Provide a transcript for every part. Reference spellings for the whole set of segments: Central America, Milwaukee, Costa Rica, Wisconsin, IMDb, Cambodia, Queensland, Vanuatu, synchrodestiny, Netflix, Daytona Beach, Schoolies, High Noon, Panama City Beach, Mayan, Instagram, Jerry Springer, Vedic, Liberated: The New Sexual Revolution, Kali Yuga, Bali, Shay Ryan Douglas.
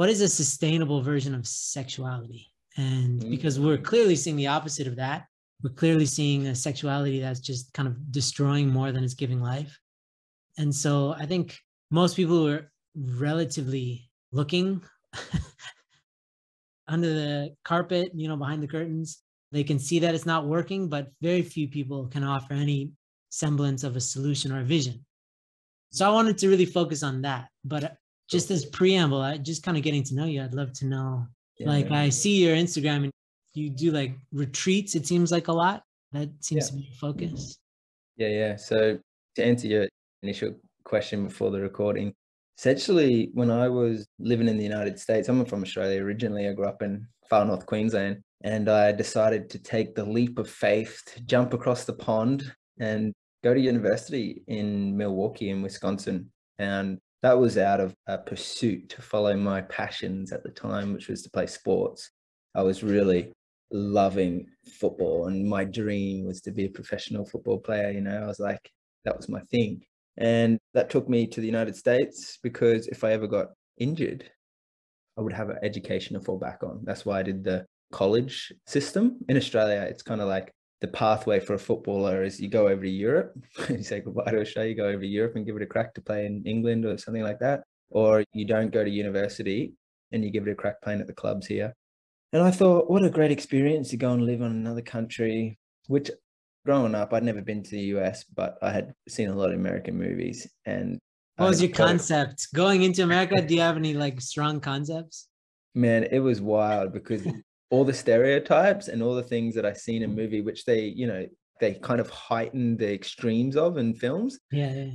what is a sustainable version of sexuality? And because we're clearly seeing the opposite of that, we're clearly seeing a sexuality that's just kind of destroying more than it's giving life. And so I think most people were relatively looking under the carpet, you know, behind the curtains. They can see that it's not working, but very few people can offer any semblance of a solution or a vision. So I wanted to really focus on that. But just as preamble, I just kind of getting to know you, I'd love to know, like, I see your Instagram and you do like retreats, it seems like a lot. That seems to be your focus. Yeah. So to answer your initial question before the recording, essentially when I was living in the United States, I'm from Australia originally, I grew up in far north Queensland, and I decided to take the leap of faith to jump across the pond and go to university in Milwaukee in Wisconsin. And that was out of a pursuit to follow my passions at the time, which was to play sports. I was really loving football, and my dream was to be a professional football player. You know, I was like, that was my thing. And that took me to the United States because if I ever got injured, I would have an education to fall back on. That's why I did the college system. In Australia, it's kind of like the pathway for a footballer is you go over to Europe, you say goodbye to Australia, you go over to Europe and give it a crack to play in England or something like that. Or you don't go to university and you give it a crack playing at the clubs here. And I thought, what a great experience to go and live on another country, which growing up, I'd never been to the US, but I had seen a lot of American movies. And what was your concept? Going into America, do you have any like strong concepts? Man, it was wild because all the stereotypes and all the things that I seen in a movie, which they, you know, they kind of heighten the extremes of in films. Yeah.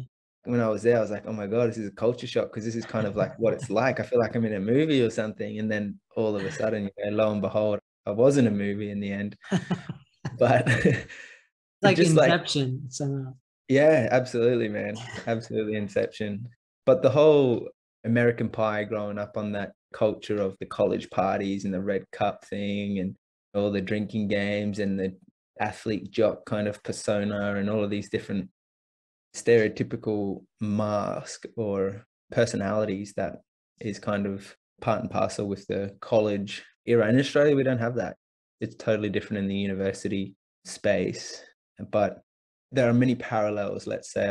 When I was there, I was like, oh my God, this is a culture shock because this is kind of like what it's like. I feel like I'm in a movie or something. And then all of a sudden, you know, lo and behold, I was in a movie in the end. But it's like just Inception. Like, somehow. Yeah, absolutely, man. Absolutely Inception. But the whole American Pie growing up on that culture of the college parties and the red cup thing and all the drinking games and the athlete jock kind of persona and all of these different stereotypical mask or personalities that is kind of part and parcel with the college era. In Australia, we don't have that. It's totally different in the university space, but there are many parallels. Let's say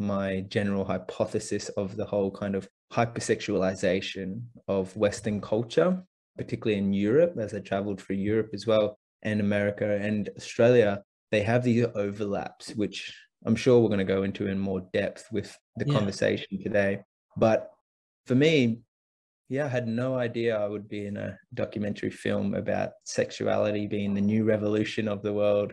my general hypothesis of the whole kind of hypersexualization of Western culture, particularly in Europe, as I traveled through Europe as well, and America and Australia, they have these overlaps, which I'm sure we're going to go into in more depth with the conversation today. But for me, I had no idea I would be in a documentary film about sexuality being the new revolution of the world.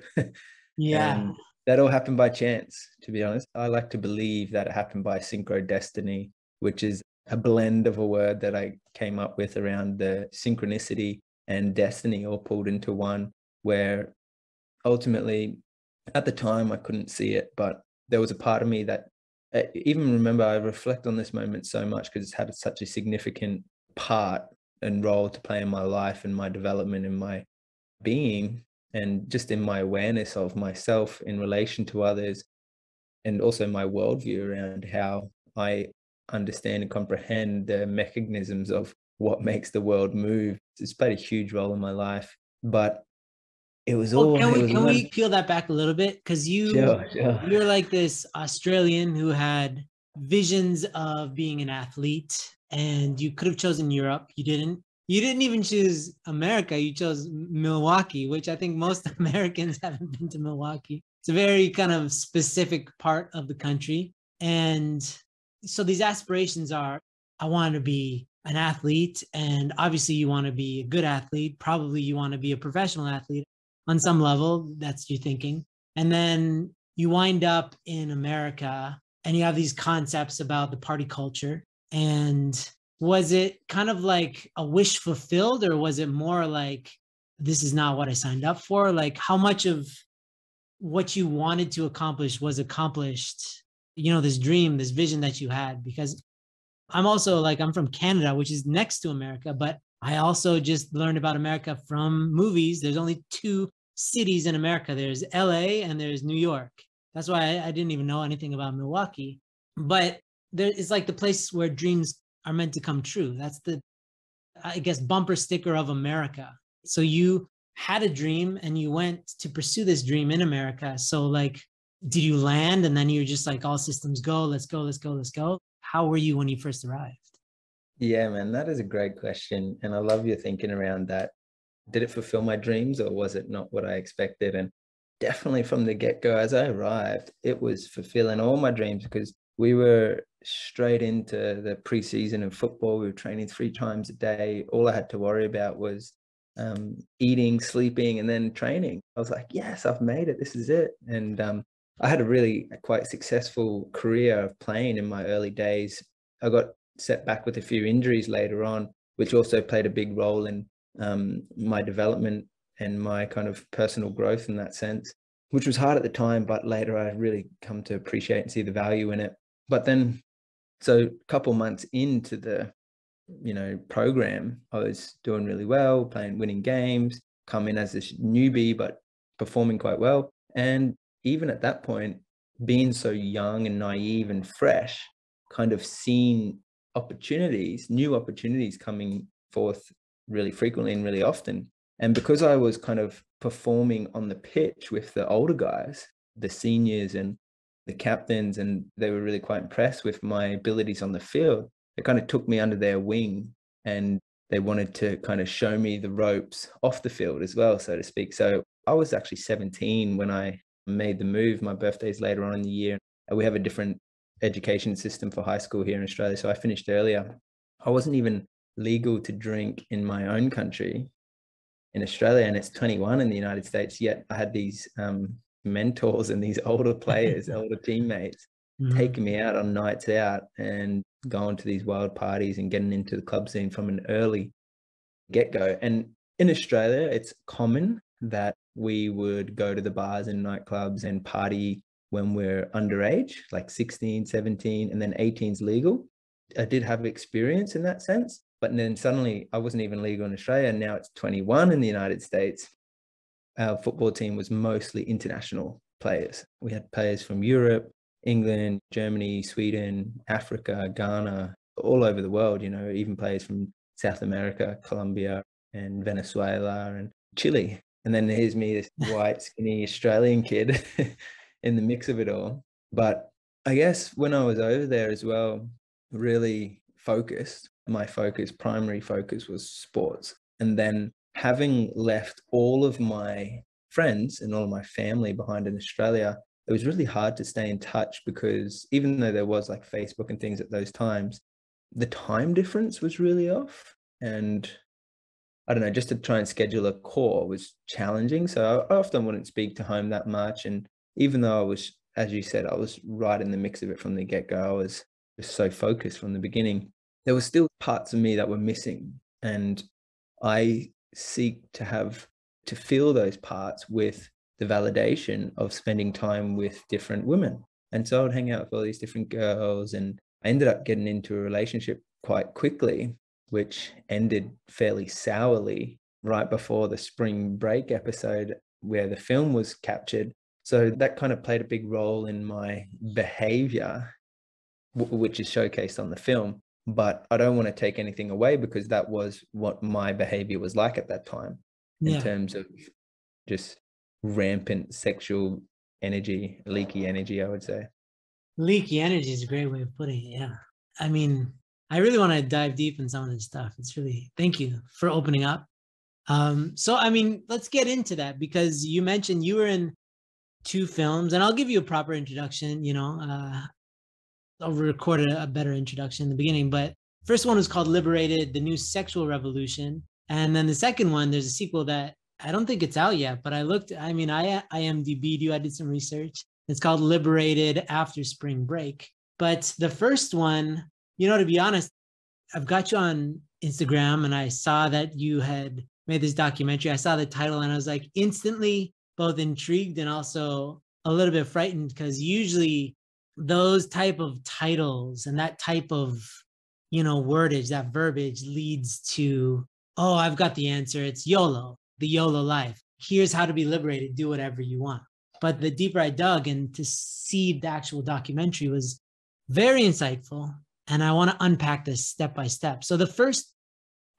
And that all happened by chance, to be honest. I like to believe that it happened by synchrodestiny, which is a blend of a word that I came up with around the synchronicity and destiny all pulled into one, where ultimately at the time I couldn't see it, but there was a part of me that I even remember. I reflect on this moment so much because it's had such a significant part and role to play in my life and my development and my being and just in my awareness of myself in relation to others and also my worldview around how I understand and comprehend the mechanisms of what makes the world move. It's played a huge role in my life, but it was we peel that back a little bit? Because you're like this Australian who had visions of being an athlete, and you could have chosen Europe. You didn't even choose America. You chose Milwaukee, which I think most Americans haven't been to Milwaukee. It's a very kind of specific part of the country. And so these aspirations are, I want to be an athlete, and obviously you want to be a good athlete. Probably you want to be a professional athlete on some level. That's your thinking. And then you wind up in America and you have these concepts about the party culture. And was it kind of like a wish fulfilled, or was it more like, this is not what I signed up for? Like, how much of what you wanted to accomplish was accomplished? You know, this dream, this vision that you had? Because I'm also like, I'm from Canada, which is next to America, but I also just learned about America from movies. There's only two cities in America. There's LA and there's New York. That's why I didn't even know anything about Milwaukee. But there is like the place where dreams are meant to come true. That's the I guess, bumper sticker of America. So you had a dream and you went to pursue this dream in America. So like, did you land and then you're just like, all systems go, let's go, let's go, let's go? How were you when you first arrived? Yeah, man, that is a great question. And I love your thinking around that. Did it fulfill my dreams or was it not what I expected? And definitely from the get-go, as I arrived, it was fulfilling all my dreams because we were straight into the preseason of football. We were training 3 times a day. All I had to worry about was eating, sleeping, and then training. I was like, yes, I've made it. This is it. And I had a really quite successful career of playing in my early days. I got set back with a few injuries later on, which also played a big role in my development and my kind of personal growth in that sense, which was hard at the time, but later I really come to appreciate and see the value in it. But then, so a couple months into the, program, I was doing really well, playing, winning games, come in as this newbie, but performing quite well. And even at that point, being so young and naive and fresh, kind of seeing opportunities, new opportunities coming forth really frequently and really often. And because I was kind of performing on the pitch with the older guys, the seniors and the captains, and they were really quite impressed with my abilities on the field, it kind of took me under their wing and they wanted to kind of show me the ropes off the field as well, so to speak. So I was actually 17 when I made the move. My birthday's later on in the year. We have a different education system for high school here in Australia. So I finished earlier. I wasn't even legal to drink in my own country in Australia, and it's 21 in the United States, yet I had these mentors and these older players, older teammates taking me out on nights out and going to these wild parties and getting into the club scene from an early get-go. And in Australia, it's common that we would go to the bars and nightclubs and party when we're underage, like 16, 17, and then 18's legal. I did have experience in that sense, but then suddenly I wasn't even legal in Australia. Now it's 21 in the United States. Our football team was mostly international players. We had players from Europe, England, Germany, Sweden, Africa, Ghana, all over the world, even players from South America, Colombia and Venezuela and Chile. And then here's me, this white, skinny Australian kid in the mix of it all. But I guess when I was over there as well, really focused, primary focus was sports. And then having left all of my friends and all of my family behind in Australia, it was really hard to stay in touch because even though there was like Facebook and things at those times, the time difference was really off. And I don't know, just to try and schedule a call was challenging. So I often wouldn't speak to home that much. And even though I was, as you said, I was right in the mix of it from the get-go, I was just so focused from the beginning, there were still parts of me that were missing. And I seek to fill those parts with the validation of spending time with different women. And so I would hang out with all these different girls, and I ended up getting into a relationship quite quickly, which ended fairly sourly right before the spring break episode where the film was captured. So that kind of played a big role in my behavior, which is showcased on the film. But I don't want to take anything away because that was what my behavior was like at that time in terms of just rampant sexual energy, leaky energy, I would say. Leaky energy is a great way of putting it. Yeah. I mean, I really want to dive deep in some of this stuff. It's really, thank you for opening up. So, I mean, let's get into that because you mentioned you were in 2 films, and I'll give you a proper introduction, I'll record a better introduction in the beginning, but first one was called Liberated: The New Sexual Revolution. And then the second one, there's a sequel that I don't think it's out yet, but I looked, I IMDb'd you, I did some research. It's called Liberated After Spring Break. But the first one, to be honest, I've got you on Instagram and I saw that you had made this documentary. I saw the title and I was like instantly both intrigued and also a little bit frightened because usually those type of titles and that type of, wordage, that verbiage leads to, oh, I've got the answer. It's YOLO. The YOLO life. Here's how to be liberated. Do whatever you want. But the deeper I dug and to see the actual documentary was very insightful. And I want to unpack this step by step. So the first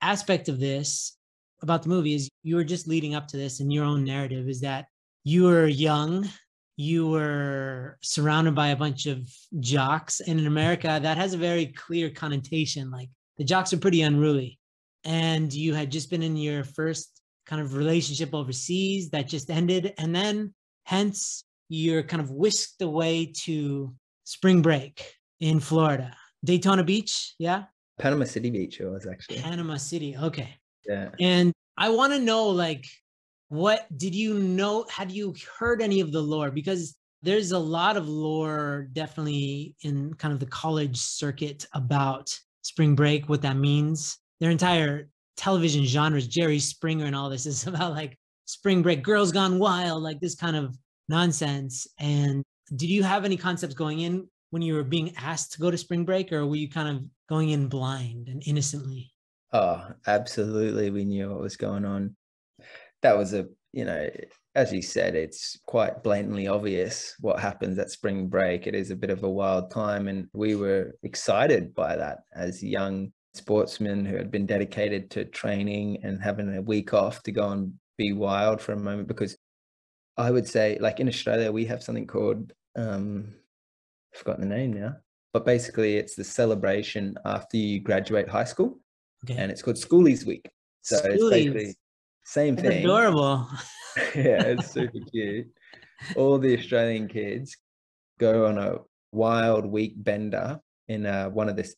aspect of this about the movie is you were just leading up to this in your own narrative, is that you were young, you were surrounded by a bunch of jocks. And in America, that has a very clear connotation. Like the jocks are pretty unruly. And you had just been in your first kind of relationship overseas that just ended. And then hence you're kind of whisked away to spring break in Florida. Daytona Beach, yeah? Panama City Beach, it was actually. Panama City, okay. Yeah. And I want to know, like, what did you know? Had you heard any of the lore? Because there's a lot of lore definitely in kind of the college circuit about spring break, what that means. Their entire television genres, Jerry Springer and all this, is about like spring break, girls gone wild, like this kind of nonsense. And did you have any concepts going in when you were being asked to go to spring break, or were you kind of going in blind and innocently? Oh, absolutely. We knew what was going on. That was a, you know, as you said, it's quite blatantly obvious what happens at spring break. It is a bit of a wild time. And we were excited by that as young sportsmen who had been dedicated to training and having a week off to go and be wild for a moment. Because I would say, like in Australia, we have something called, I've forgotten the name now, but basically it's the celebration after you graduate high school. Okay. And it's called Schoolies Week. So Schoolies. It's basically same That's thing. Adorable. Yeah, it's super cute. All the Australian kids go on a wild week bender in one of the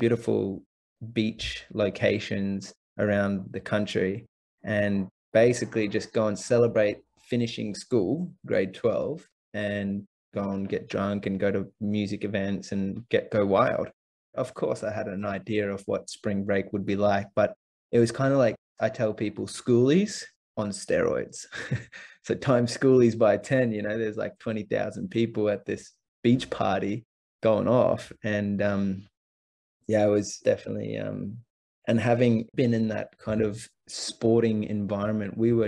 beautiful beach locations around the country, and basically just go and celebrate finishing school, grade 12, and go and get drunk and go to music events and go wild. Of course, I had an idea of what spring break would be like, but it was kind of like, I tell people, schoolies on steroids. So times schoolies by 10, you know, there's like 20,000 people at this beach party going off. And yeah, it was definitely, and having been in that kind of sporting environment, we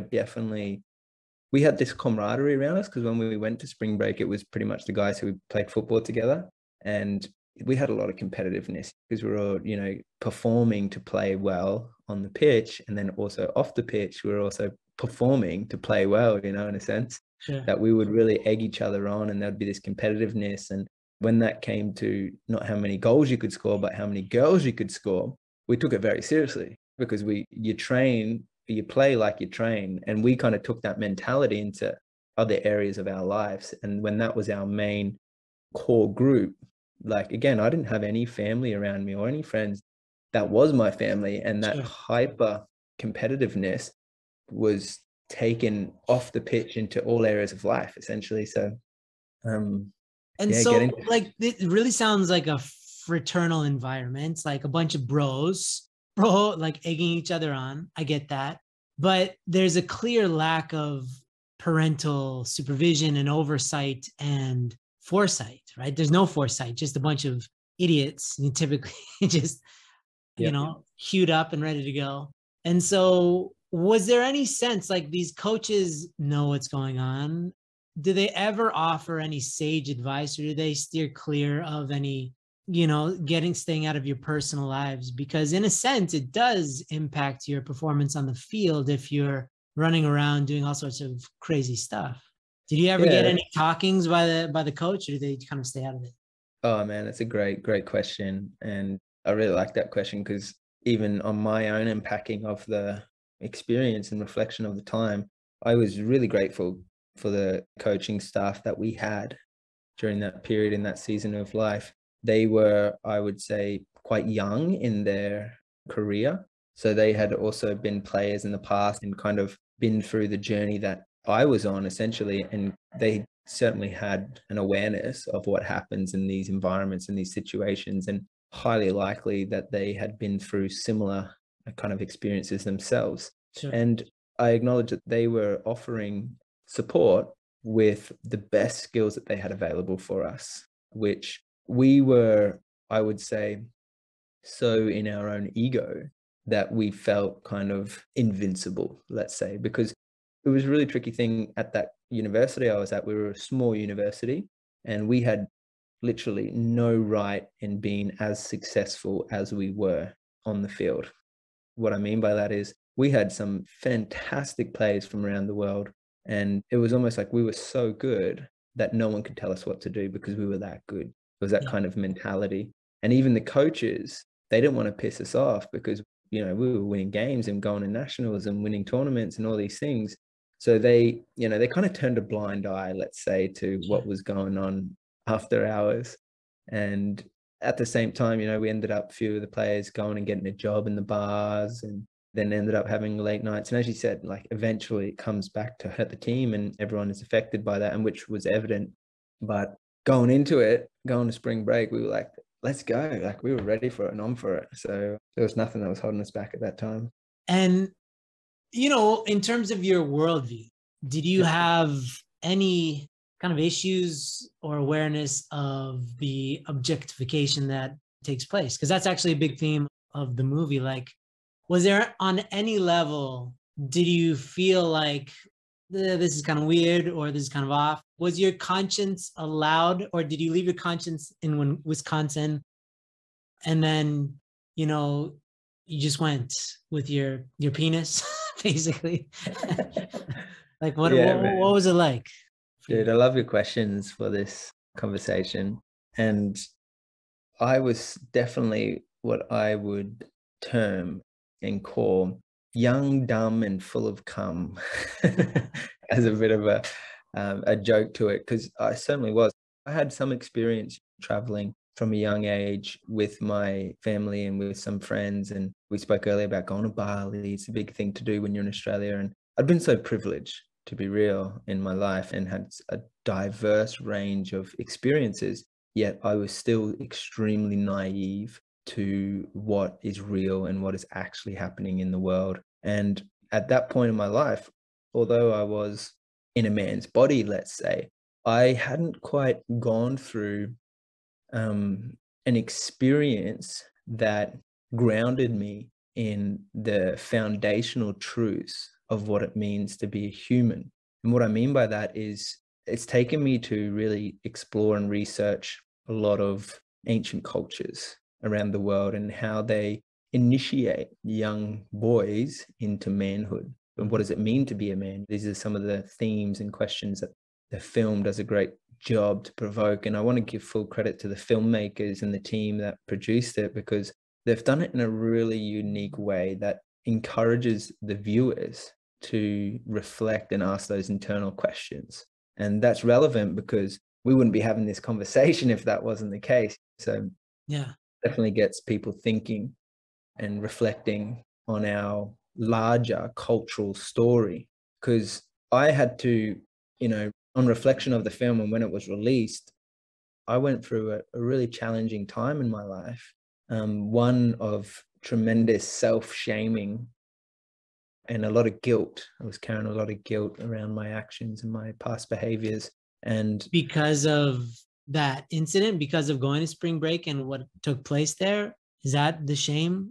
had this camaraderie around us, because when we went to spring break, it was pretty much the guys who played football together. And we had a lot of competitiveness because we were all, you know, performing to play well on the pitch, and then also off the pitch we were also performing to play well, you know, in a sense. Yeah. That we would really egg each other on, and there'd be this competitiveness. And when that came to not how many goals you could score but how many girls you could score, we took it very seriously, because you train, you play like you train. And we kind of took that mentality into other areas of our lives. And when that was our main core group, like, again, I didn't have any family around me or any friends. That was my family. And that hyper competitiveness was taken off the pitch into all areas of life, essentially. So, like, it really sounds like a fraternal environment, like a bunch of bros, like egging each other on. I get that. But there's a clear lack of parental supervision and oversight and foresight, right? There's no foresight, just a bunch of idiots, and typically just, you know, queued up and ready to go. And so was there any sense like these coaches know what's going on? Do they ever offer any sage advice, or do they steer clear of any, you know, staying out of your personal lives? Because in a sense, it does impact your performance on the field if you're running around doing all sorts of crazy stuff. Did you ever get any talkings by the coach, or did they kind of stay out of it? Oh man, that's a great question. And I really like that question, because even on my own unpacking of the experience and reflection of the time, I was really grateful for the coaching staff that we had during that period in that season of life. They were, I would say, quite young in their career. So they had also been players in the past and kind of been through the journey that I was on, essentially. And they certainly had an awareness of what happens in these environments and these situations, and highly likely that they had been through similar kind of experiences themselves. Sure. And I acknowledge that they were offering support with the best skills that they had available for us, which we were, I would say, so in our own ego that we felt kind of invincible, let's say, because it was a really tricky thing at that university I was at. We were a small university, and we had literally no right in being as successful as we were on the field. What I mean by that is we had some fantastic players from around the world, and it was almost like we were so good that no one could tell us what to do because we were that good. It was that kind of mentality. And even the coaches, they didn't want to piss us off because, you know, we were winning games and going to nationals and winning tournaments and all these things. So they, you know, they kind of turned a blind eye, let's say, to what was going on after hours. And at the same time, you know, we ended up, few of the players going and getting a job in the bars, and then ended up having late nights. And as you said, like, eventually it comes back to hurt the team, and everyone is affected by that, and which was evident. But going into it, going to spring break, we were like, let's go. Like, we were ready for it and on for it. So there was nothing that was holding us back at that time. And, you know, in terms of your worldview, did you have any kind of issues or awareness of the objectification that takes place? Because that's actually a big theme of the movie. Like, was there, on any level, did you feel like this is kind of weird or this is kind of off? Was your conscience allowed, or did you leave your conscience in Wisconsin and then, you know, you just went with your penis, basically? Like, what was it like? Dude, I love your questions for this conversation. And I was definitely what I would term and call young, dumb, and full of cum, as a bit of a joke to it, because I certainly was. I had some experience traveling from a young age with my family and with some friends, and we spoke earlier about going to Bali. It's a big thing to do when you're in Australia, and I'd been so privileged to be real in my life and had a diverse range of experiences, yet I was still extremely naive to what is real and what is actually happening in the world. And at that point in my life, although I was in a man's body, let's say, I hadn't quite gone through an experience that grounded me in the foundational truths of what it means to be a human. And what I mean by that is, it's taken me to really explore and research a lot of ancient cultures around the world and how they initiate young boys into manhood. And what does it mean to be a man? These are some of the themes and questions that the film does a great job to provoke. And I want to give full credit to the filmmakers and the team that produced it, because they've done it in a really unique way that encourages the viewers to reflect and ask those internal questions. And that's relevant because we wouldn't be having this conversation if that wasn't the case. So yeah, definitely gets people thinking and reflecting on our larger cultural story. Because I had to, you know, on reflection of the film and when it was released, I went through a really challenging time in my life, one of tremendous self-shaming and a lot of guilt. I was carrying a lot of guilt around my actions and my past behaviors. And because of that incident, because of going to spring break and what took place there, is that the shame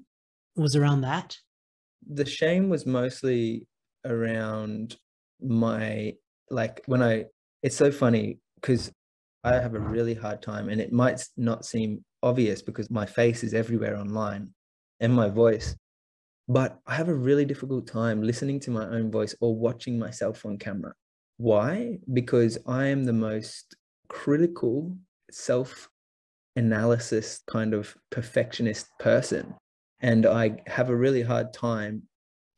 was around that? The shame was mostly around my, like, when I, it's so funny because I have a really hard time, and it might not seem obvious because my face is everywhere online and my voice, but I have a really difficult time listening to my own voice or watching myself on camera. Why? Because I am the most critical, self-analysis kind of perfectionist person. And I have a really hard time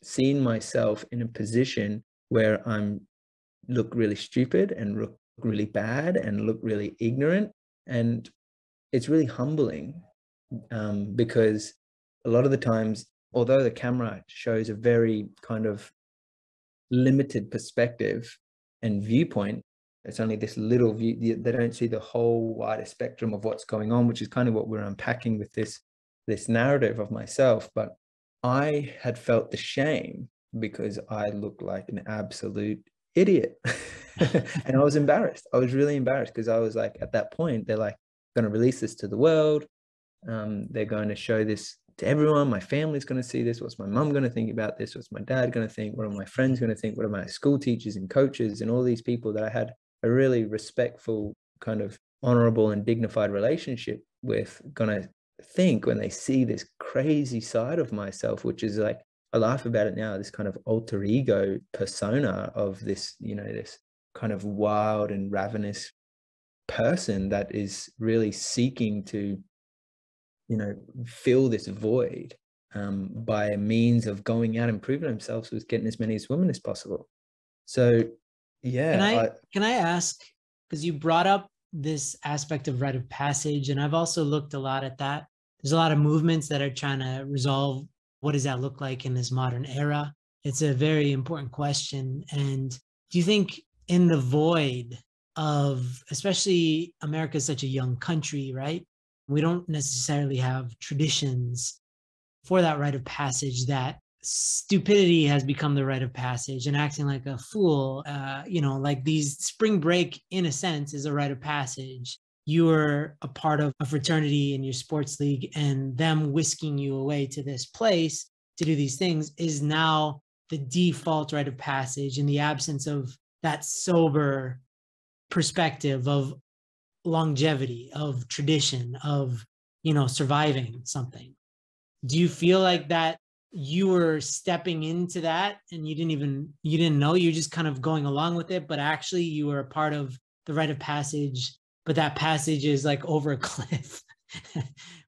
seeing myself in a position where I'm look really stupid and look really bad and look really ignorant. And it's really humbling because a lot of the times, although the camera shows a very kind of limited perspective and viewpoint, it's only this little view. They don't see the whole wider spectrum of what's going on, which is kind of what we're unpacking with this narrative of myself. But I had felt the shame because I looked like an absolute idiot. And I was embarrassed. I was really embarrassed because I was like, at that point, they're like, going to release this to the world. They're going to show this to everyone. My family's going to see this. What's my mom going to think about this? What's my dad going to think? What are my friends going to think? What are my school teachers and coaches and all these people that I had a really respectful, kind of honorable and dignified relationship with, going to think when they see this crazy side of myself, which is like, I laugh about it now, this kind of alter ego persona of this, you know, this kind of wild and ravenous person that is really seeking to, you know, fill this void by means of going out and proving themselves with getting as many as women as possible. So, yeah. Can I ask, because you brought up this aspect of rite of passage, and I've also looked a lot at that. There's a lot of movements that are trying to resolve what does that look like in this modern era. It's a very important question. And do you think in the void of, especially America is such a young country, right? We don't necessarily have traditions for that rite of passage, that stupidity has become the rite of passage and acting like a fool, you know, like these spring break in a sense is a rite of passage. You are a part of a fraternity in your sports league, and them whisking you away to this place to do these things is now the default rite of passage, in the absence of that sober perspective of longevity, of tradition, of, you know, surviving something. Do you feel like that you were stepping into that and you didn't know, you're just kind of going along with it, but actually you were a part of the rite of passage, but that passage is like over a cliff.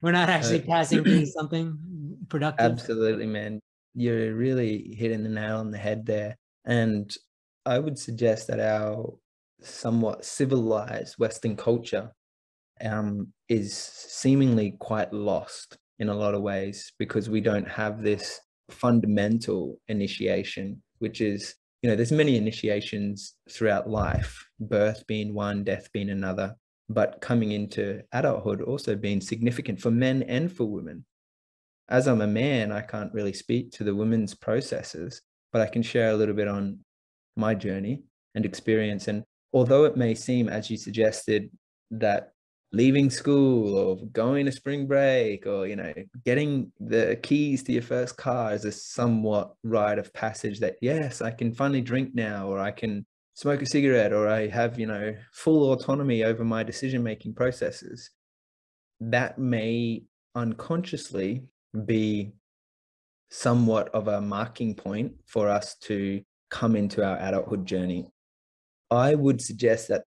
We're not actually passing through something productive. Absolutely, man. You're really hitting the nail on the head there. And I would suggest that our somewhat civilized Western culture is seemingly quite lost in a lot of ways, because we don't have this fundamental initiation, which is, you know, there's many initiations throughout life, birth being one, death being another, but coming into adulthood also being significant for men and for women. As I'm a man, I can't really speak to the women's processes, but I can share a little bit on my journey and experience. And although it may seem, as you suggested, that leaving school or going to spring break or, you know, getting the keys to your first car is a somewhat rite of passage, that, yes, I can finally drink now, or I can smoke a cigarette, or I have, you know, full autonomy over my decision-making processes. That may unconsciously be somewhat of a marking point for us to come into our adulthood journey. I would suggest that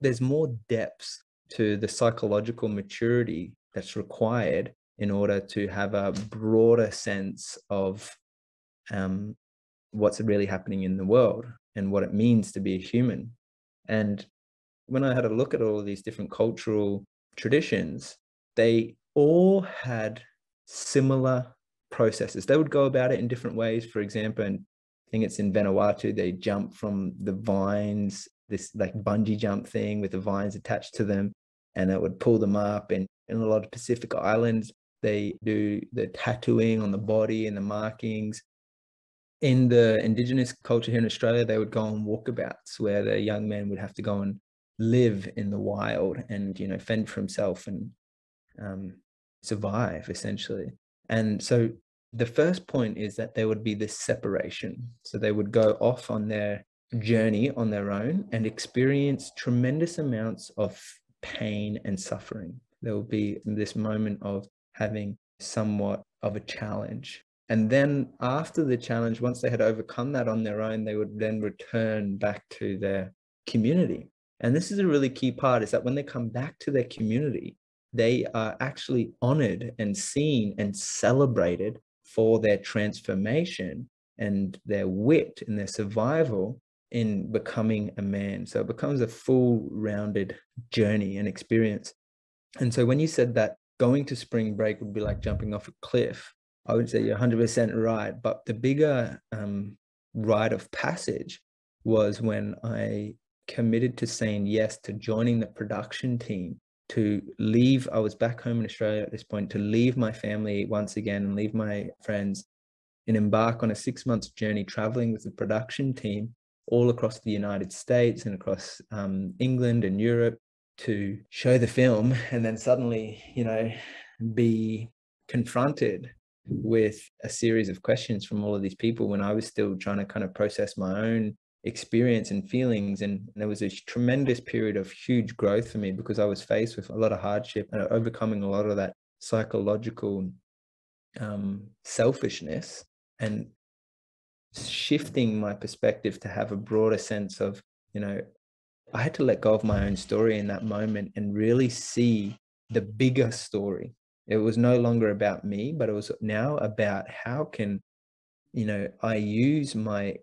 there's more depths to the psychological maturity that's required in order to have a broader sense of what's really happening in the world and what it means to be a human. And when I had a look at all of these different cultural traditions, they all had similar processes. They would go about it in different ways. For example, and I think it's in Vanuatu, they jump from the vines, this like bungee jump thing with the vines attached to them, and it would pull them up. And in a lot of Pacific islands, they do the tattooing on the body and the markings. In the indigenous culture here in Australia, they would go on walkabouts where the young men would have to go and live in the wild and, you know, fend for himself and survive, essentially. And so the first point is that there would be this separation. So they would go off on their journey on their own and experience tremendous amounts of pain and suffering. There will be this moment of having somewhat of a challenge, and then after the challenge, once they had overcome that on their own, they would then return back to their community. And this is a really key part, is that when they come back to their community, they are actually honored and seen and celebrated for their transformation and their wit and their survival in becoming a man. So it becomes a full-rounded journey and experience. And so when you said that going to spring break would be like jumping off a cliff, I would say you're 100% right. But the bigger rite of passage was when I committed to saying yes to joining the production team, to leave. I was back home in Australia at this point, to leave my family once again and leave my friends and embark on a 6-month journey traveling with the production team all across the United States and across England and Europe to show the film, and then suddenly, you know, be confronted with a series of questions from all of these people when I was still trying to kind of process my own experience and feelings. And there was a tremendous period of huge growth for me, because I was faced with a lot of hardship and overcoming a lot of that psychological selfishness and shifting my perspective to have a broader sense of, you know, I had to let go of my own story in that moment and really see the bigger story. It was no longer about me, but it was now about how can, you know, I use my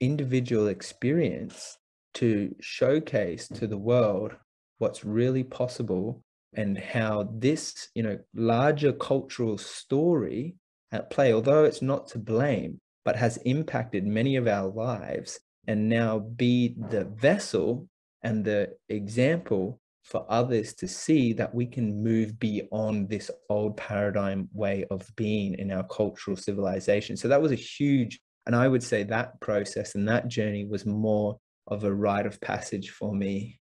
individual experience to showcase to the world what's really possible and how this, you know, larger cultural story at play, although it's not to blame, but has impacted many of our lives, and now be the vessel and the example for others to see that we can move beyond this old paradigm way of being in our cultural civilization. So that was a huge, and I would say that process and that journey was more of a rite of passage for me.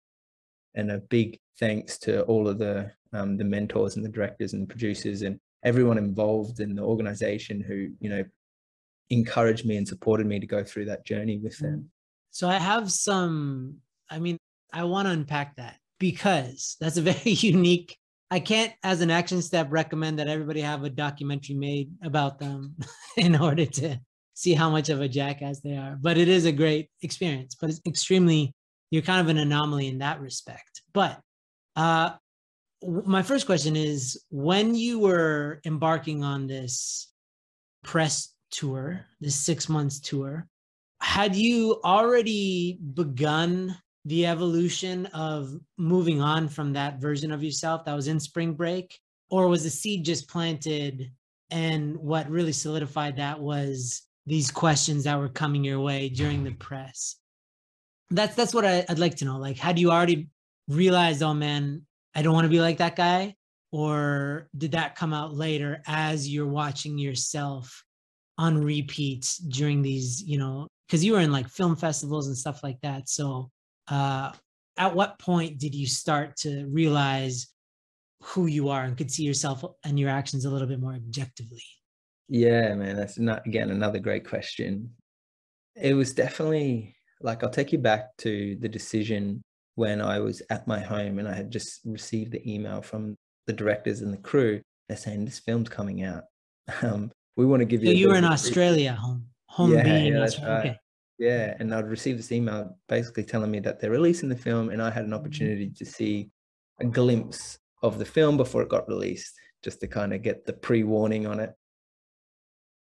And a big thanks to all of the mentors and the directors and the producers and everyone involved in the organization who, you know, encouraged me and supported me to go through that journey with them. So I have some, I mean, I want to unpack that because that's a very unique, I can't as an action step recommend that everybody have a documentary made about them in order to see how much of a jackass they are, but it is a great experience, but it's extremely, you're kind of an anomaly in that respect. But my first question is, when you were embarking on this press tour, this 6 months tour, had you already begun the evolution of moving on from that version of yourself that was in spring break? Or was the seed just planted and what really solidified that was these questions that were coming your way during the press? That's what I'd like to know. Like, had you already realized, oh man, I don't want to be like that guy? Or did that come out later as you're watching yourself on repeats during these, you know, because you were in like film festivals and stuff like that. So at what point did you start to realize who you are and could see yourself and your actions a little bit more objectively? Yeah, man, that's not, again, another great question. It was definitely like, I'll take you back to the decision when I was at my home and I had just received the email from the directors and the crew. They're saying, this film's coming out. We want to give you... So you were in Australia, home yeah, being in Australia. Right. Okay. Yeah, and I'd received this email basically telling me that they're releasing the film, and I had an opportunity to see a glimpse of the film before it got released, just to kind of get the pre-warning on it.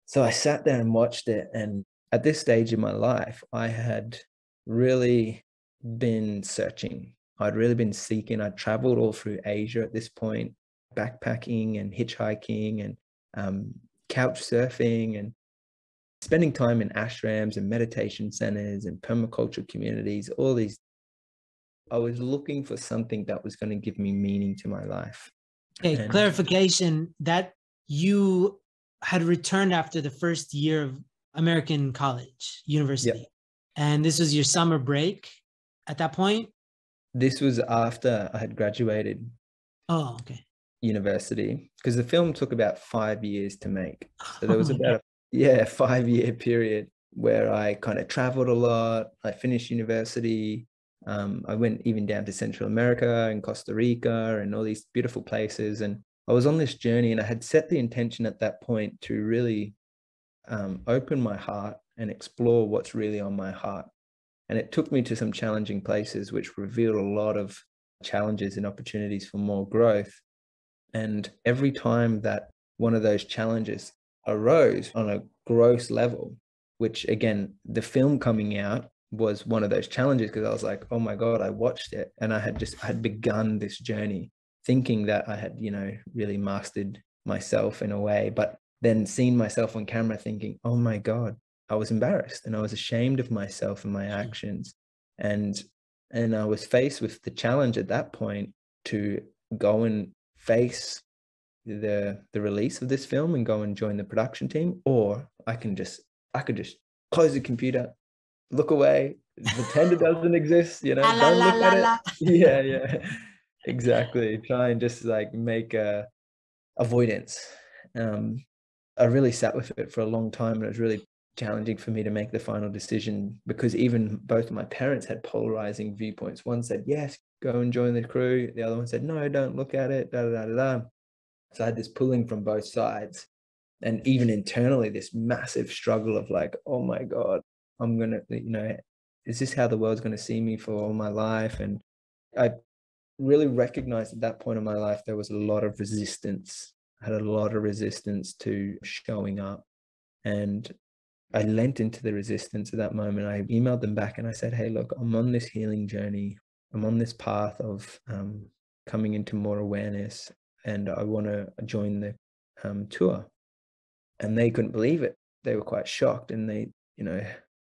So I sat there and watched it, and at this stage in my life, I had really been searching. I'd really been seeking. I'd traveled all through Asia at this point, backpacking and hitchhiking and couch surfing and spending time in ashrams and meditation centers and permaculture communities, all these. I was looking for something that was going to give me meaning to my life. Okay, and clarification, that you had returned after the first year of American college, university. Yep. And this was your summer break at that point? This was after I had graduated. Oh, okay. University, because the film took about 5 years to make. So there was about a 5-year period where I kind of traveled a lot. I finished university. I went even down to Central America and Costa Rica and all these beautiful places. And I was on this journey, and I had set the intention at that point to really open my heart and explore what's really on my heart. And it took me to some challenging places, which revealed a lot of challenges and opportunities for more growth. And every time that one of those challenges arose on a gross level, which again, the film coming out was one of those challenges, because I was like, oh my God, I watched it. And I had begun this journey thinking that I had, you know, really mastered myself in a way, but then seeing myself on camera thinking, oh my God, I was embarrassed and I was ashamed of myself and my actions. And I was faced with the challenge at that point to go and face the release of this film and go and join the production team, or I could just close the computer, look away, pretend it doesn't exist, you know, don't look at it. Yeah, exactly. Try and just like make a avoidance. I really sat with it for a long time, and it was really challenging for me to make the final decision, because even both of my parents had polarizing viewpoints. One said, yes, go and join the crew. The other one said, no, don't look at it, da da da da. So I had this pulling from both sides. And even internally, this massive struggle of like, oh my God, I'm going to, you know, is this how the world's going to see me for all my life? And I really recognized at that point in my life, there was a lot of resistance. I had a lot of resistance to showing up. And I lent into the resistance at that moment. I emailed them back and I said, hey, look, I'm on this healing journey. I'm on this path of coming into more awareness, and I want to join the tour. And they couldn't believe it. They were quite shocked, and they, you know,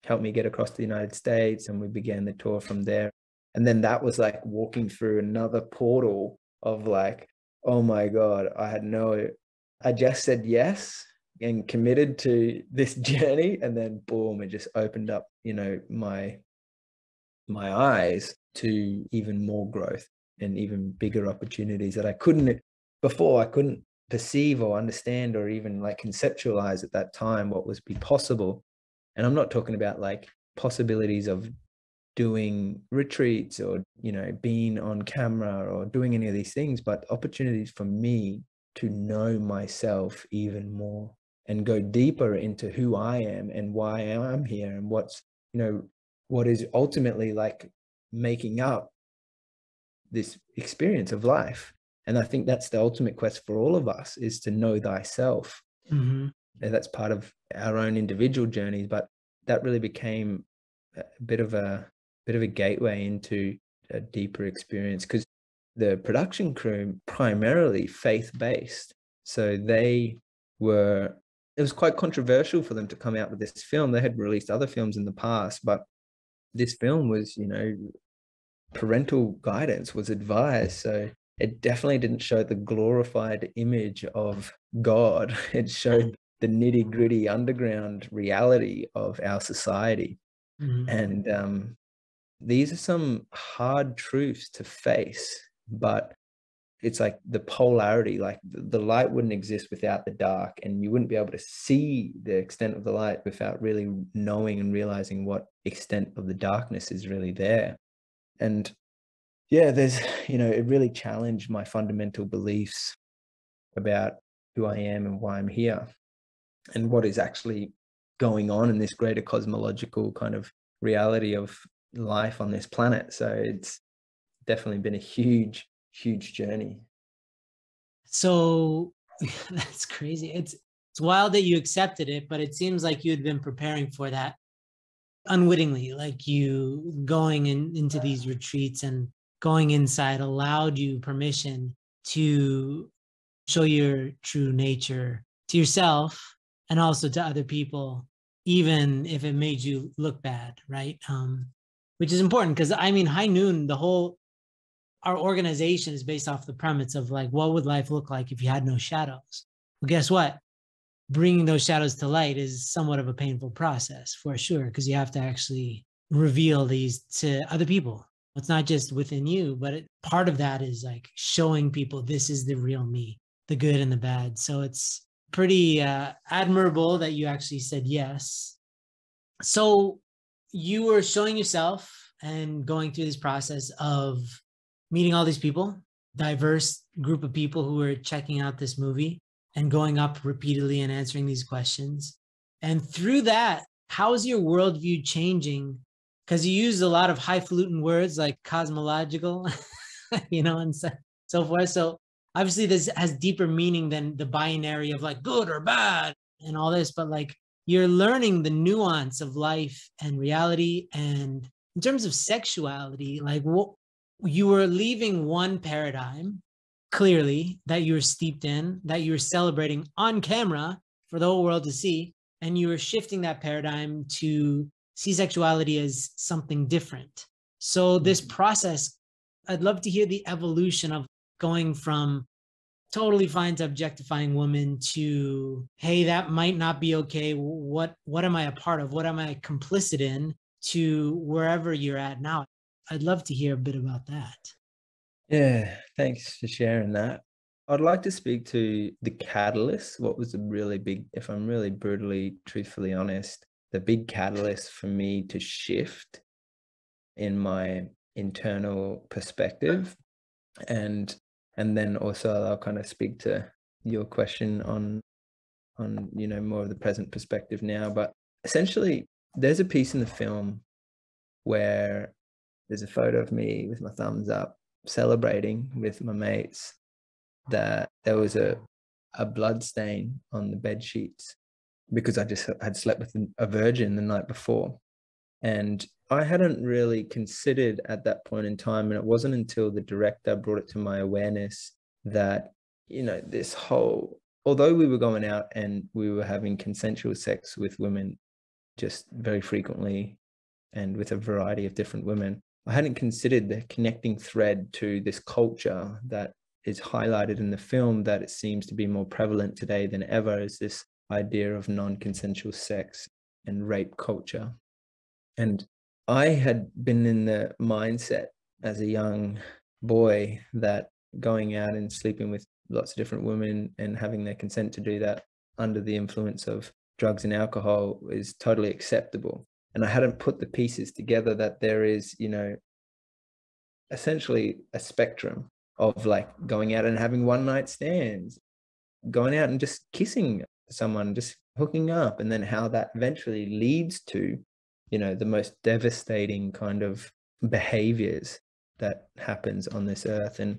helped me get across the United States, and we began the tour from there. And then that was like walking through another portal of like, oh my God, I just said yes and committed to this journey. And then boom, it just opened up, you know, my eyes to even more growth and even bigger opportunities that I couldn't before. I couldn't perceive or understand or even like conceptualize at that time what was be possible. And I'm not talking about like possibilities of doing retreats or, you know, being on camera or doing any of these things, but opportunities for me to know myself even more and go deeper into who I am and why I'm here and what's, you know, what is ultimately like making up this experience of life. And I think that's the ultimate quest for all of us, is to know thyself. Mm-hmm. And that's part of our own individual journeys, but that really became a bit of a gateway into a deeper experience, because the production crew primarily faith-based. So it was quite controversial for them to come out with this film. They had released other films in the past, but this film was, you know, parental guidance was advised. So it definitely didn't show the glorified image of God. It showed the nitty-gritty underground reality of our society. Mm-hmm. And these are some hard truths to face, but it's like the polarity, like the light wouldn't exist without the dark, and you wouldn't be able to see the extent of the light without really knowing and realizing what extent of the darkness is really there. And yeah, there's, you know, it really challenged my fundamental beliefs about who I am and why I'm here and what is actually going on in this greater cosmological kind of reality of life on this planet. So it's definitely been a huge, huge journey. So that's crazy. It's wild that you accepted it, but it seems like you had been preparing for that unwittingly, like you going into these retreats and going inside allowed you permission to show your true nature to yourself and also to other people, even if it made you look bad, right? Which is important, because I mean, High Noon, our organization is based off the premise of like, what would life look like if you had no shadows? Well, guess what? Bringing those shadows to light is somewhat of a painful process for sure, because you have to actually reveal these to other people. It's not just within you, but part of that is like showing people this is the real me, the good and the bad. So it's pretty admirable that you actually said yes. So you were showing yourself and going through this process of meeting all these people, diverse group of people who were checking out this movie and going up repeatedly and answering these questions. And through that, how is your worldview changing? Because you used a lot of highfalutin words like cosmological, you know, and so forth. So obviously this has deeper meaning than the binary of like good or bad and all this, but like you're learning the nuance of life and reality. And in terms of sexuality, like you were leaving one paradigm clearly that you were steeped in, that you were celebrating on camera for the whole world to see. And you were shifting that paradigm to see sexuality as something different. So this process, I'd love to hear the evolution of going from totally fine to objectifying women to, hey, that might not be okay. What am I a part of? What am I complicit in? To wherever you're at now. I'd love to hear a bit about that. Yeah, thanks for sharing that. I'd like to speak to the catalyst. What was a really big, if I'm really brutally, truthfully honest, the big catalyst for me to shift in my internal perspective. And then also I'll kind of speak to your question on you know, more of the present perspective now, but essentially there's a piece in the film where there's a photo of me with my thumbs up celebrating with my mates that there was a blood stain on the bed sheets because I just had slept with a virgin the night before. And I hadn't really considered at that point in time, and it wasn't until the director brought it to my awareness that, you know, this whole, although we were going out and we were having consensual sex with women just very frequently and with a variety of different women, I hadn't considered the connecting thread to this culture that is highlighted in the film, that it seems to be more prevalent today than ever, is this idea of non-consensual sex and rape culture. And I had been in the mindset as a young boy that going out and sleeping with lots of different women and having their consent to do that under the influence of drugs and alcohol is totally acceptable. And I hadn't put the pieces together that there is, you know, essentially a spectrum of like going out and having one night stands, going out and just kissing someone, just hooking up, and then how that eventually leads to, you know, the most devastating kind of behaviors that happens on this earth. And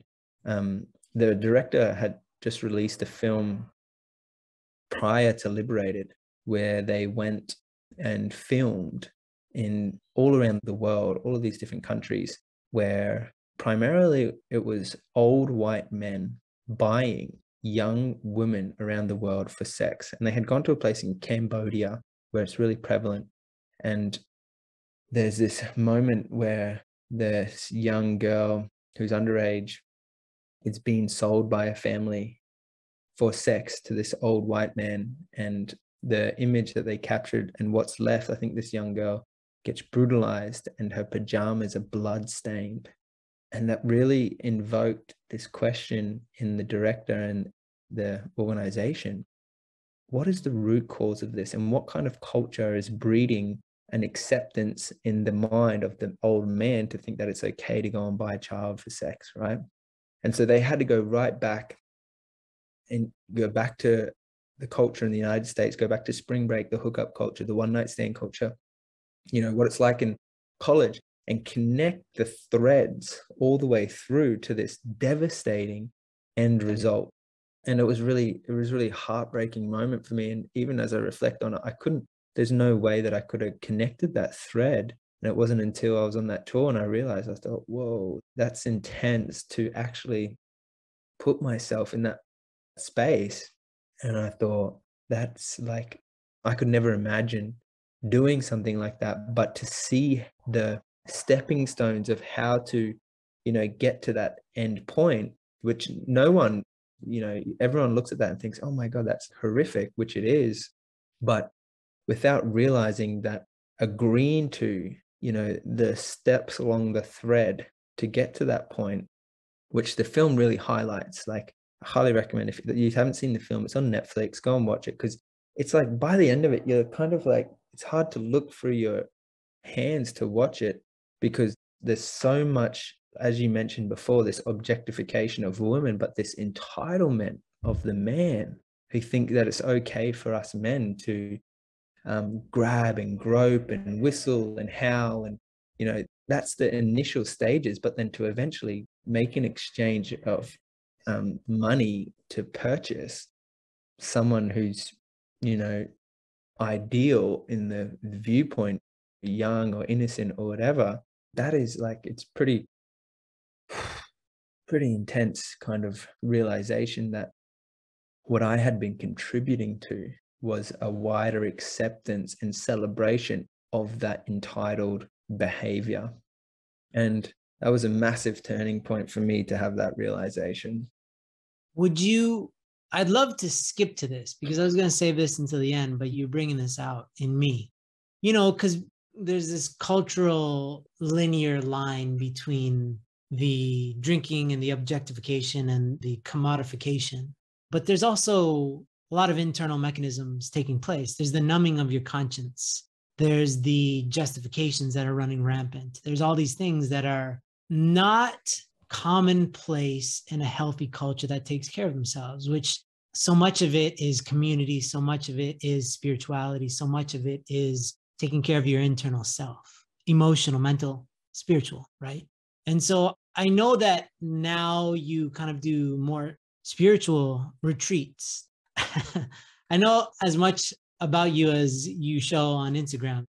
the director had just released a film prior to Liberated where they went and filmed in all around the world, all of these different countries, where primarily it was old white men buying young women around the world for sex. And they had gone to a place in Cambodia where it's really prevalent. And there's this moment where this young girl who's underage is being sold by a family for sex to this old white man. And the image that they captured and what's left, I think this young girl gets brutalized and her pajamas are blood-stained. And that really invoked this question in the director and the organization. What is the root cause of this? And what kind of culture is breeding an acceptance in the mind of the old man to think that it's okay to go and buy a child for sex, right? And so they had to go right back and go back to the culture in the United States, go back to spring break, the hookup culture, the one-night stand culture, you know, what it's like in college, and connect the threads all the way through to this devastating end result. And it was really heartbreaking moment for me. And even as I reflect on it, I couldn't, there's no way that I could have connected that thread. And it wasn't until I was on that tour and I realized, I thought, whoa, that's intense to actually put myself in that space. And I thought, that's like, I could never imagine doing something like that, but to see the stepping stones of how to, you know, get to that end point, which no one, you know, everyone looks at that and thinks, oh my God, that's horrific, which it is. But without realizing that, agreeing to, you know, the steps along the thread to get to that point, which the film really highlights. Like, I highly recommend, if you haven't seen the film, it's on Netflix, go and watch it. Because it's like, by the end of it, you're kind of like, it's hard to look through your hands to watch it, because there's so much, as you mentioned before, this objectification of women, but this entitlement of the man who think that it's okay for us men to grab and grope and whistle and howl. And, you know, that's the initial stages, but then to eventually make an exchange of money to purchase someone who's, you know, ideal in the viewpoint, young or innocent or whatever, that is like, it's pretty intense kind of realization that what I had been contributing to was a wider acceptance and celebration of that entitled behavior. And that was a massive turning point for me to have that realization. I'd love to skip to this because I was going to save this until the end, but you're bringing this out in me, you know, because there's this cultural linear line between the drinking and the objectification and the commodification. But there's also a lot of internal mechanisms taking place. There's the numbing of your conscience. There's the justifications that are running rampant. There's all these things that are not commonplace in a healthy culture that takes care of themselves, which so much of it is community, so much of it is spirituality, so much of it is taking care of your internal self, emotional, mental, spiritual, right? And so I know that now you kind of do more spiritual retreats. I know as much about you as you show on Instagram.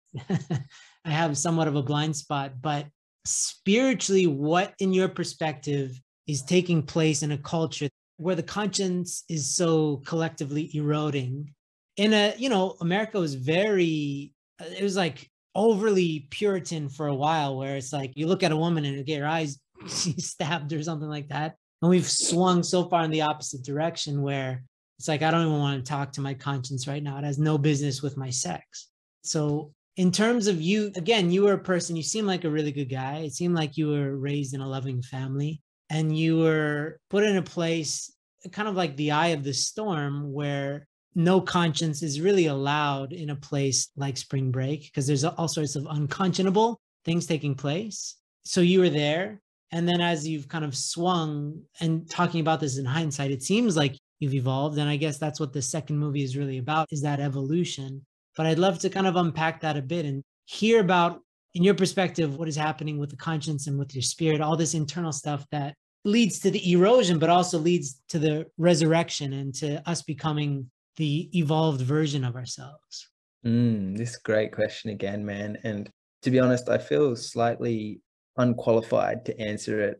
I have somewhat of a blind spot, but spiritually, what in your perspective is taking place in a culture where the conscience is so collectively eroding? In a, you know, America was very, it was like overly Puritan for a while, where it's like you look at a woman and you get your eyes, she's stabbed or something like that. And we've swung so far in the opposite direction where it's like, I don't even want to talk to my conscience right now. It has no business with my sex. So in terms of you, again, you were a person, you seem like a really good guy. It seemed like you were raised in a loving family and you were put in a place kind of like the eye of the storm where no conscience is really allowed in a place like spring break, because there's all sorts of unconscionable things taking place. So you were there. And then as you've kind of swung, and talking about this in hindsight, it seems like you've evolved. And I guess that's what the second movie is really about, is that evolution. But I'd love to kind of unpack that a bit and hear about, in your perspective, what is happening with the conscience and with your spirit, all this internal stuff that leads to the erosion, but also leads to the resurrection and to us becoming the evolved version of ourselves. This great question again, man. And to be honest, I feel slightly unqualified to answer it.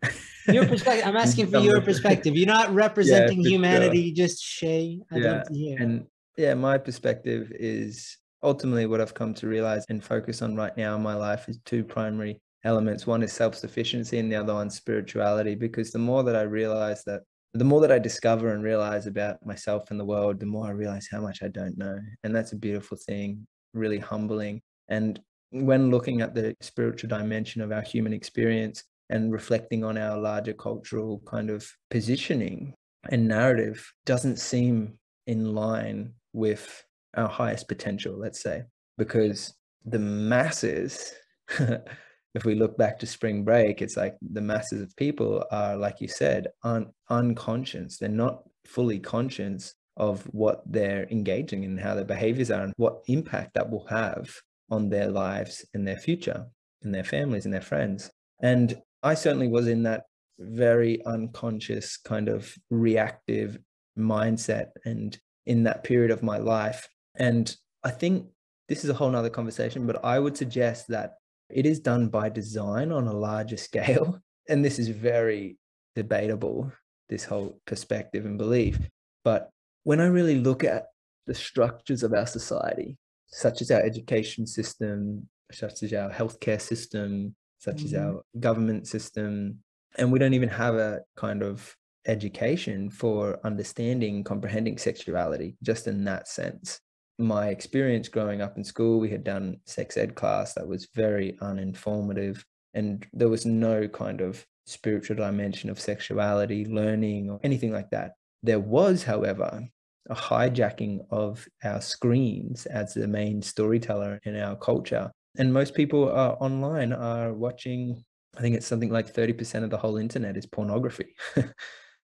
Your perspective. I'm asking for your perspective. You're not representing humanity, sure. Just Shay. I'd love to hear. And yeah, my perspective is ultimately what I've come to realize and focus on right now in my life is two primary elements. One is self-sufficiency and the other one's spirituality, because the more that I realize that, the more that I discover and realize about myself and the world, the more I realize how much I don't know. And that's a beautiful thing, really humbling. And when looking at the spiritual dimension of our human experience and reflecting on our larger cultural kind of positioning and narrative, doesn't seem in line with our highest potential, let's say, because the masses, if we look back to spring break, it's like the masses of people are, like you said, unconscious. They're not fully conscious of what they're engaging in, how their behaviors are and what impact that will have on their lives and their future and their families and their friends. And I certainly was in that very unconscious kind of reactive mindset and in that period of my life. And I think this is a whole nother conversation, but I would suggest that it is done by design on a larger scale. And this is very debatable, this whole perspective and belief. But when I really look at the structures of our society, such as our education system, such as our healthcare system, such as our government system. And we don't even have a kind of education for understanding, comprehending sexuality, just in that sense. My experience growing up in school, we had done sex ed class that was very uninformative, and there was no kind of spiritual dimension of sexuality, learning, or anything like that. There was, however, a hijacking of our screens as the main storyteller in our culture. And most people online are watching, I think it's something like 30% of the whole internet is pornography.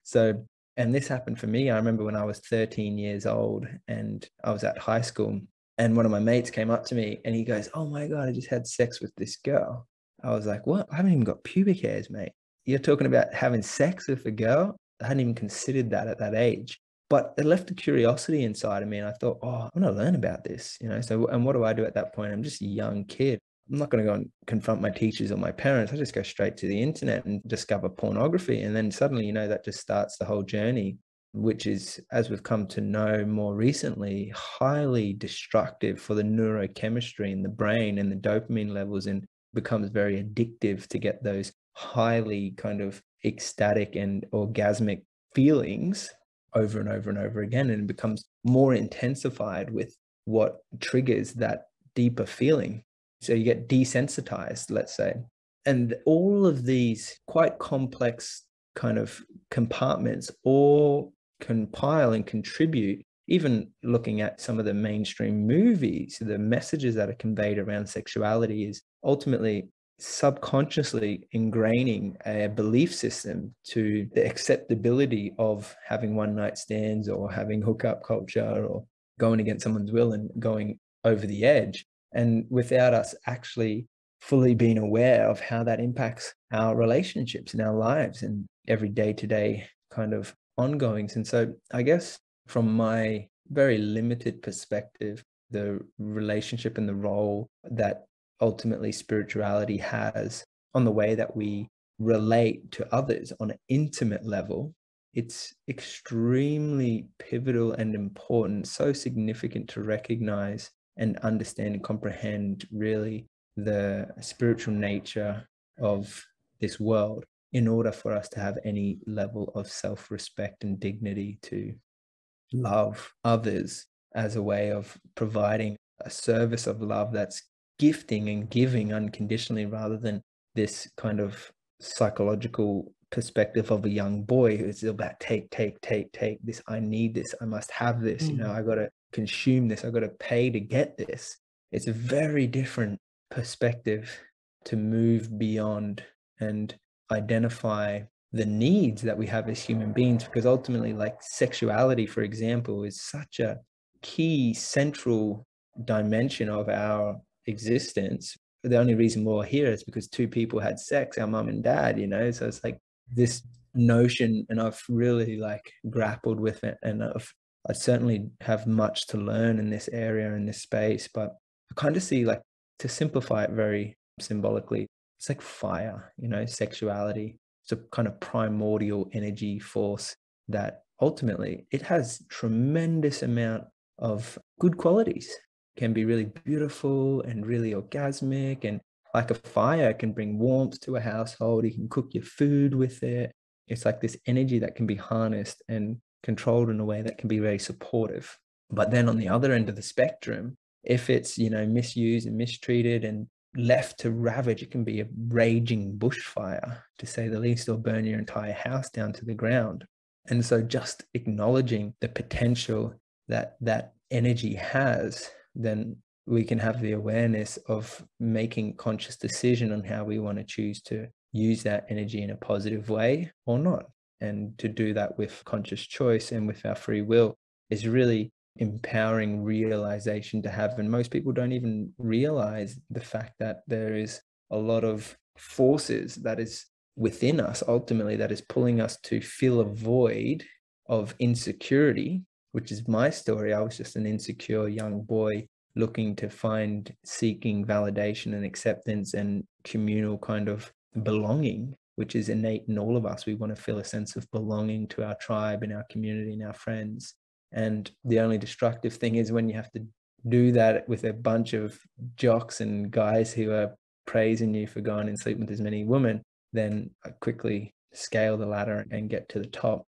So, and this happened for me. I remember when I was 13 years old and I was at high school, and one of my mates came up to me and he goes, "Oh my God, I just had sex with this girl." I was like, "What? I haven't even got pubic hairs, mate. You're talking about having sex with a girl?" I hadn't even considered that at that age. But it left a curiosity inside of me. And I thought, oh, I want to learn about this, you know? So, and what do I do at that point? I'm just a young kid. I'm not going to go and confront my teachers or my parents. I just go straight to the internet and discover pornography. And then suddenly, you know, that just starts the whole journey, which is, as we've come to know more recently, highly destructive for the neurochemistry in the brain and the dopamine levels, and becomes very addictive to get those highly kind of ecstatic and orgasmic feelings over and over and over again, and it becomes more intensified with what triggers that deeper feeling. So you get desensitized, let's say. And all of these quite complex kind of compartments all compile and contribute, even looking at some of the mainstream movies, the messages that are conveyed around sexuality is ultimately subconsciously ingraining a belief system to the acceptability of having one night stands or having hookup culture or going against someone's will and going over the edge, and without us actually fully being aware of how that impacts our relationships and our lives and every day-to-day kind of ongoings. And so I guess from my very limited perspective, the relationship and the role that ultimately spirituality has on the way that we relate to others on an intimate level, it's extremely pivotal and important, so significant to recognize and understand and comprehend really the spiritual nature of this world in order for us to have any level of self-respect and dignity to love others as a way of providing a service of love that's gifting and giving unconditionally, rather than this kind of psychological perspective of a young boy who's about take this, I need this, I must have this, you know, I got to consume this, I got to pay to get this. It's a very different perspective to move beyond and identify the needs that we have as human beings, because ultimately, like, sexuality, for example, is such a key central dimension of our existence. The only reason we're here is because two people had sex, our mum and dad, you know. So it's like this notion, and I've really like grappled with it, and I certainly have much to learn in this area, in this space. But I kind of see, like, to simplify it very symbolically, it's like fire, you know, sexuality. It's a kind of primordial energy force that ultimately it has tremendous amount of good qualities, can be really beautiful and really orgasmic. And like a fire can bring warmth to a household. You can cook your food with it. It's like this energy that can be harnessed and controlled in a way that can be very supportive. But then on the other end of the spectrum, if it's, you know, misused and mistreated and left to ravage, it can be a raging bushfire, to say the least, or burn your entire house down to the ground. And so just acknowledging the potential that that energy has, then we can have the awareness of making conscious decision on how we want to choose to use that energy in a positive way or not. And to do that with conscious choice and with our free will is really empowering realization to have. And most people don't even realize the fact that there is a lot of forces that is within us ultimately that is pulling us to fill a void of insecurity, which is my story. I was just an insecure young boy looking to seeking validation and acceptance and communal kind of belonging, which is innate in all of us. We want to feel a sense of belonging to our tribe and our community and our friends. And the only destructive thing is when you have to do that with a bunch of jocks and guys who are praising you for going and sleeping with as many women, then I quickly scale the ladder and get to the top.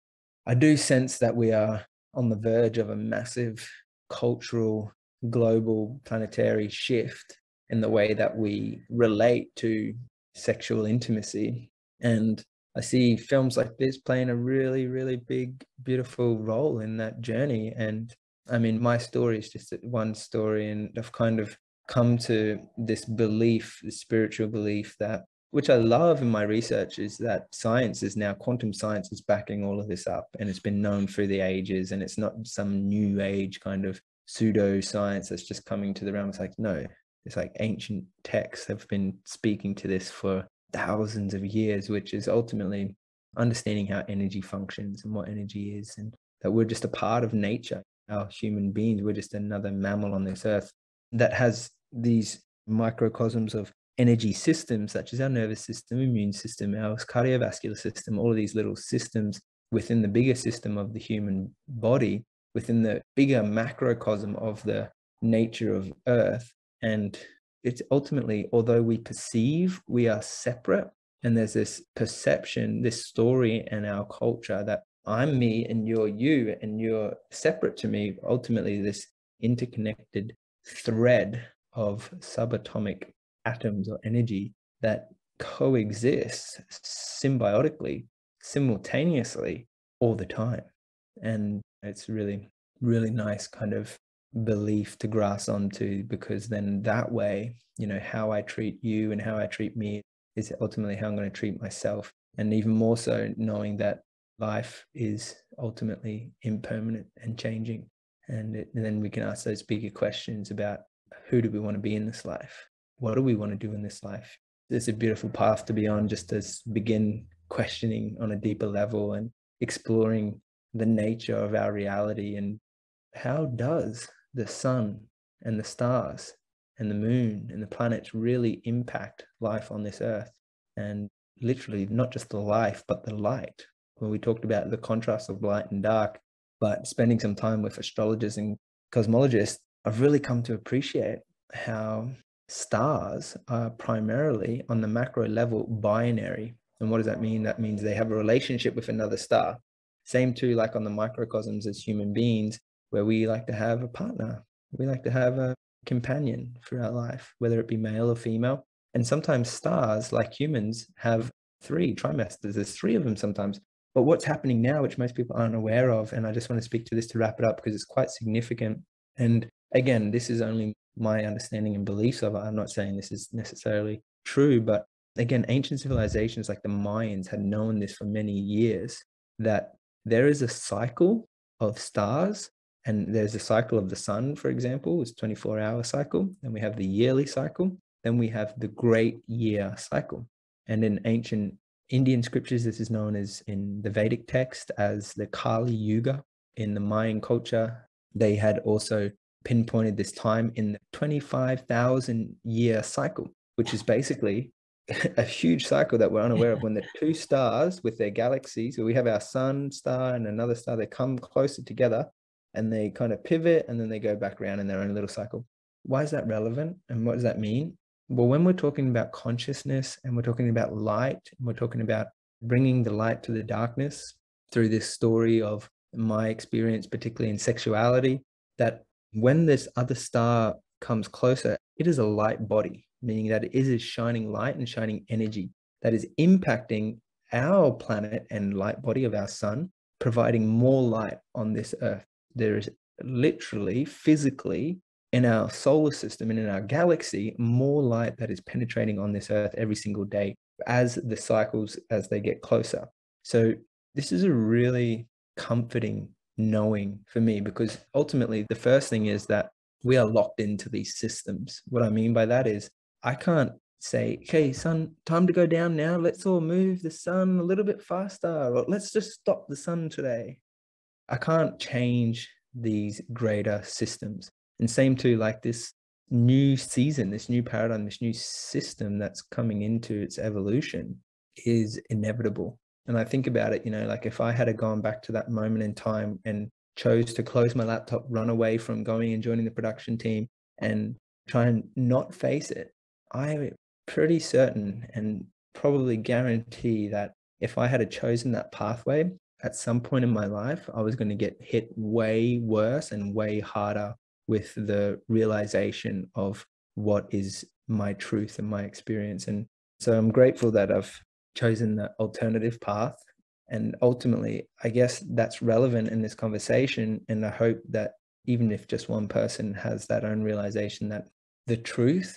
I do sense that we are on the verge of a massive cultural, global, planetary shift in the way that we relate to sexual intimacy. And I see films like this playing a really, really big, beautiful role in that journey. And I mean, my story is just one story, and I've kind of come to this belief, this spiritual belief that, which I love in my research, is that science is now, quantum science is backing all of this up, and it's been known through the ages, and it's not some new age kind of pseudoscience that's just coming to the realm. It's like, no, it's like ancient texts have been speaking to this for thousands of years, which is ultimately understanding how energy functions and what energy is, and that we're just a part of nature. Our human beings, we're just another mammal on this earth that has these microcosms of energy systems, such as our nervous system, immune system, our cardiovascular system, all of these little systems within the bigger system of the human body, within the bigger macrocosm of the nature of Earth. And it's ultimately, although we perceive we are separate, and there's this perception, this story in our culture that I'm me and you're you and you're separate to me, ultimately this interconnected thread of subatomic atoms or energy that coexist symbiotically, simultaneously, all the time. And it's really, really nice kind of belief to grasp onto, because then that way, you know, how I treat you and how I treat me is ultimately how I'm going to treat myself. And even more so, knowing that life is ultimately impermanent and changing. And then we can ask those bigger questions about, who do we want to be in this life? What do we want to do in this life? It's a beautiful path to be on, just to begin questioning on a deeper level and exploring the nature of our reality. And how does the sun and the stars and the moon and the planets really impact life on this earth? And literally not just the life, but the light. When we talked about the contrast of light and dark, but spending some time with astrologers and cosmologists, I've really come to appreciate how stars are primarily, on the macro level, binary. And what does that mean? That means they have a relationship with another star. Same too, like on the microcosms as human beings, where we like to have a partner. We like to have a companion through our life, whether it be male or female. And sometimes stars, like humans, have three trimesters. There's three of them sometimes. But what's happening now, which most people aren't aware of, and I just want to speak to this to wrap it up because it's quite significant. And again, this is only my understanding and beliefs of it. I'm not saying this is necessarily true, but again, ancient civilizations like the Mayans had known this for many years, that there is a cycle of stars. And there's a cycle of the sun, for example, it's a 24-hour cycle. Then we have the yearly cycle. Then we have the great year cycle. And in ancient Indian scriptures, this is known as, in the Vedic text, as the Kali Yuga. In the Mayan culture, they had also pinpointed this time in the 25,000-year cycle, which is basically a huge cycle that we're unaware of, when the two stars with their galaxies, so we have our sun star and another star, they come closer together. And they kind of pivot, and then they go back around in their own little cycle. Why is that relevant? And what does that mean? Well, when we're talking about consciousness, and we're talking about light, and we're talking about bringing the light to the darkness through this story of my experience, particularly in sexuality, that when this other star comes closer, it is a light body, meaning that it is shining light and shining energy that is impacting our planet and light body of our sun, providing more light on this earth. There is literally, physically, in our solar system and in our galaxy, more light that is penetrating on this earth every single day as the cycles, as they get closer. So this is a really comforting knowing for me, because ultimately the first thing is that we are locked into these systems. What I mean by that is, I can't say, okay, sun, time to go down now. Let's all move the sun a little bit faster, or let's just stop the sun today. I can't change these greater systems. And same too, like this new season, this new paradigm, this new system that's coming into its evolution is inevitable. And I think about it, you know, like if I had gone back to that moment in time and chose to close my laptop, run away from going and joining the production team and try and not face it, I'm pretty certain and probably guarantee that if I had chosen that pathway, at some point in my life, I was going to get hit way worse and way harder with the realization of what is my truth and my experience. And so I'm grateful that I've chosen the alternative path. And ultimately, I guess that's relevant in this conversation. And I hope that even if just one person has that own realization, that the truth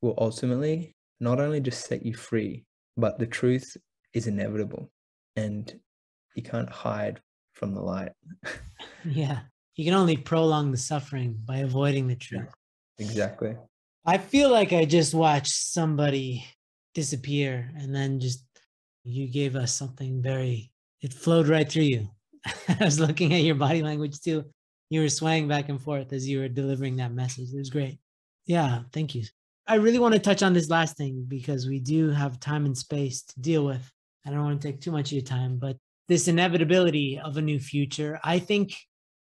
will ultimately not only just set you free, but the truth is inevitable. And you can't hide from the light. Yeah. You can only prolong the suffering by avoiding the truth. Exactly. I feel like I just watched somebody disappear, and then just, you gave us something very, it flowed right through you. I was looking at your body language too. You were swaying back and forth as you were delivering that message. It was great. Yeah. Thank you. I really want to touch on this last thing because we do have time and space to deal with. I don't want to take too much of your time, but this inevitability of a new future. I think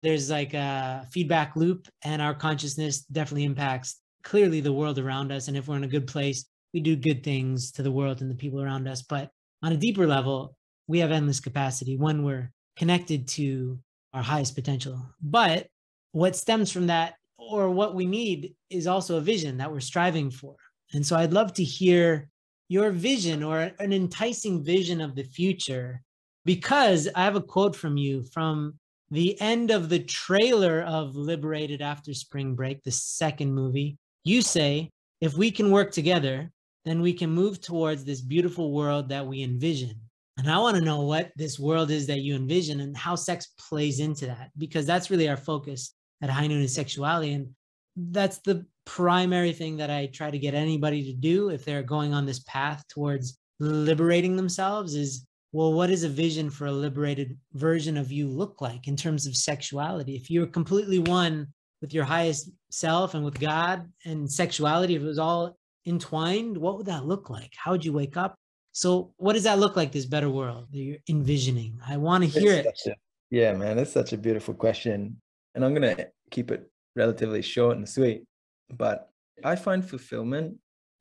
there's like a feedback loop, and our consciousness definitely impacts clearly the world around us. And if we're in a good place, we do good things to the world and the people around us. But on a deeper level, we have endless capacity when we're connected to our highest potential. But what stems from that, or what we need, is also a vision that we're striving for. And so I'd love to hear your vision, or an enticing vision of the future. Because I have a quote from you from the end of the trailer of Liberated after spring break, the second movie, you say, if we can work together, then we can move towards this beautiful world that we envision. And I want to know what this world is that you envision and how sex plays into that, because that's really our focus at High Noon is sexuality. And that's the primary thing that I try to get anybody to do if they're going on this path towards liberating themselves is, well, what is a vision for a liberated version of you look like in terms of sexuality? If you're completely one with your highest self and with God and sexuality, if it was all entwined, what would that look like? How would you wake up? So what does that look like, this better world that you're envisioning? I want to hear it. Yeah, man, that's such a beautiful question. And I'm going to keep it relatively short and sweet. But I find fulfillment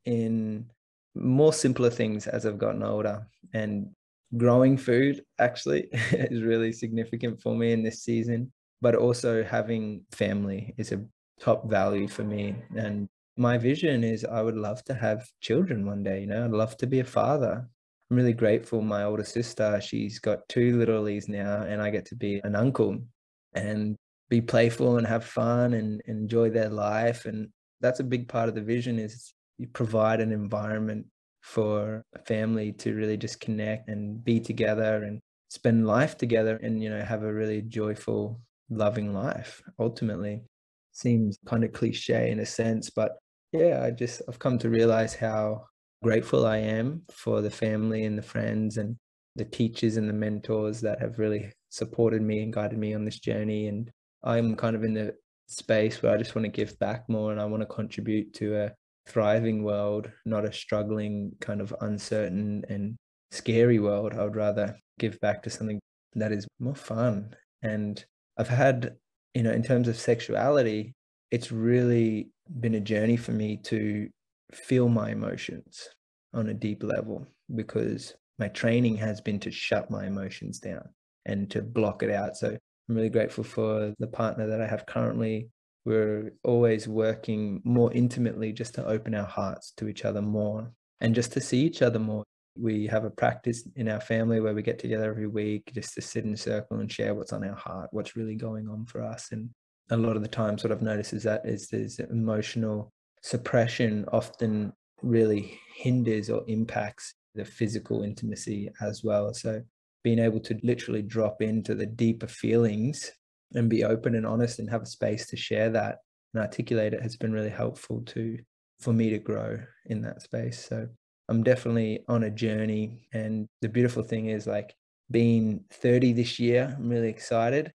in more simpler things as I've gotten older. And growing food actually is really significant for me in this season. But also having family is a top value for me. And my vision is I would love to have children one day, you know, I'd love to be a father. I'm really grateful. My older sister, she's got 2 littlies now, and I get to be an uncle and be playful and have fun and enjoy their life. And that's a big part of the vision, is you provide an environment for a family to really just connect and be together and spend life together and, you know, have a really joyful, loving life. Ultimately, seems kind of cliche in a sense, but yeah, I've come to realize how grateful I am for the family and the friends and the teachers and the mentors that have really supported me and guided me on this journey. And I'm kind of in the space where I just want to give back more, and I want to contribute to a thriving world, not a struggling, kind of uncertain and scary world. I would rather give back to something that is more fun. And I've had, you know, in terms of sexuality, it's really been a journey for me to feel my emotions on a deep level, because my training has been to shut my emotions down and to block it out. So I'm really grateful for the partner that I have currently. We're always working more intimately just to open our hearts to each other more and just to see each other more. We have a practice in our family where we get together every week just to sit in a circle and share what's on our heart, what's really going on for us. And a lot of the times what I've noticed is that is this emotional suppression often really hinders or impacts the physical intimacy as well. So being able to literally drop into the deeper feelings and be open and honest and have a space to share that and articulate it has been really helpful for me to grow in that space. So I'm definitely on a journey. And the beautiful thing is, like, being 30 this year, I'm really excited.